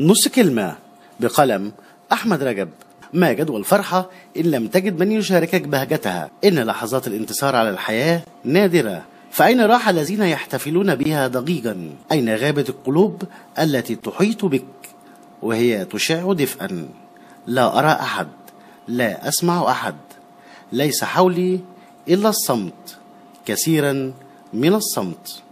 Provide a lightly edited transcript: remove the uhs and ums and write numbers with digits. نص كلمة بقلم أحمد رجب. ما جدوى الفرحة إن لم تجد من يشاركك بهجتها، إن لحظات الانتصار على الحياة نادرة، فأين راح الذين يحتفلون بها ضجيجا؟ أين غابت القلوب التي تحيط بك وهي تشع دفئا؟ لا أرى أحد، لا أسمع أحد، ليس حولي إلا الصمت، كثيرا من الصمت.